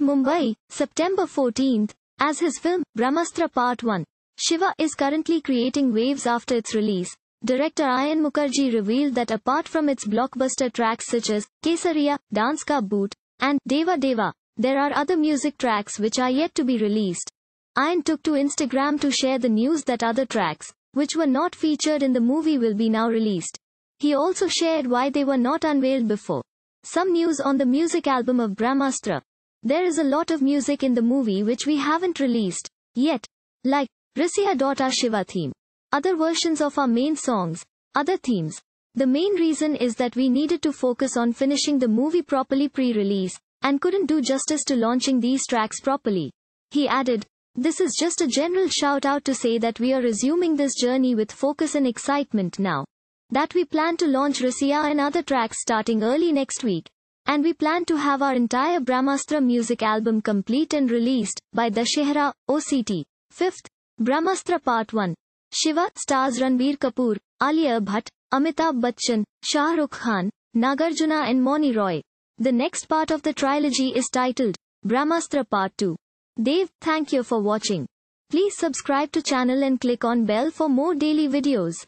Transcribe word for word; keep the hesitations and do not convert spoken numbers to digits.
Mumbai, September fourteenth, as his film, Brahmastra Part One: Shiva is currently creating waves after its release. Director Ayan Mukerji revealed that apart from its blockbuster tracks such as Kesariya, Dance Ka Bhoot, and Deva Deva, there are other music tracks which are yet to be released. Ayan took to Instagram to share the news that other tracks, which were not featured in the movie, will be now released. He also shared why they were not unveiled before. Some news on the music album of Brahmastra. There is a lot of music in the movie which we haven't released yet, like Rasiya. Shiva theme, other versions of our main songs, other themes. The main reason is that we needed to focus on finishing the movie properly pre-release, and couldn't do justice to launching these tracks properly. He added, "This is just a general shout out to say that we are resuming this journey with focus and excitement now. That we plan to launch Rasiya and other tracks starting early next week. And we plan to have our entire Brahmastra music album complete and released by Dussehra, O C T. fifth. Brahmastra Part One. Shiva stars Ranbir Kapoor, Alia Bhatt, Amitabh Bachchan, Shah Rukh Khan, Nagarjuna and Mouni Roy. The next part of the trilogy is titled Brahmastra Part Two: Dev. Thank you for watching. Please subscribe to channel and click on bell for more daily videos.